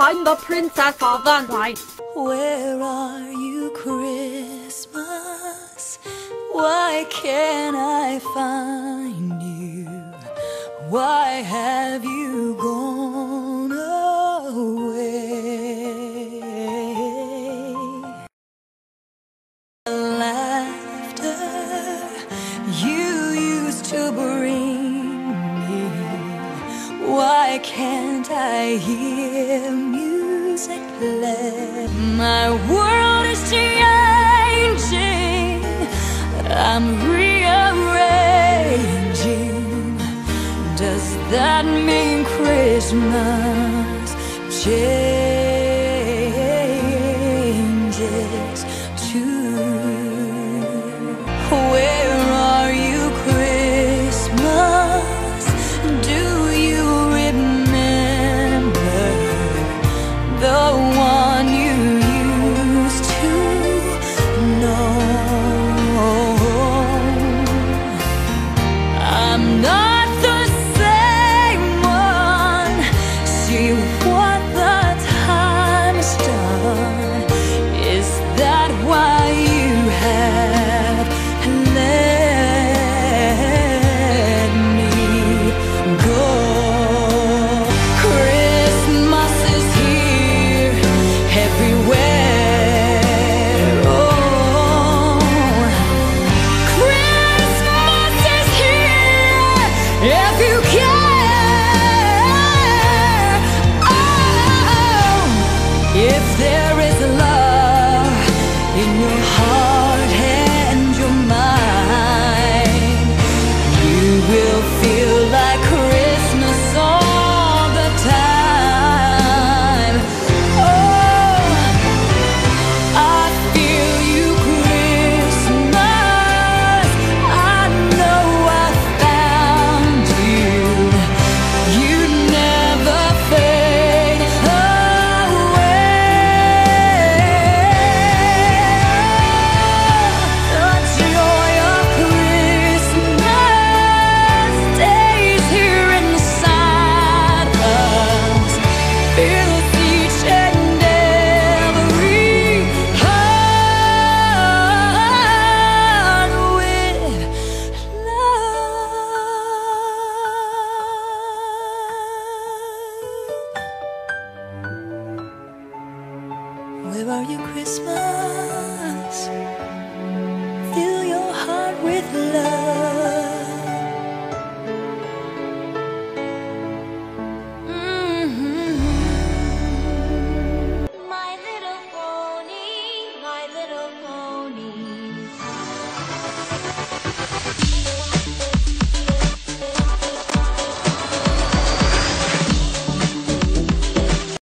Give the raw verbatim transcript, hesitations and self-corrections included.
I'm the princess of the night. Where are you, Christmas? Why can't I find you? Why have you gone away? The laughter you used to bring me, why can't I hear music play? My world is changing, I'm rearranging. Does that mean Christmas changes too? Where are you, Christmas? Do you remember the one you used to know? I'm not Where are you, Christmas? Fill your heart with love.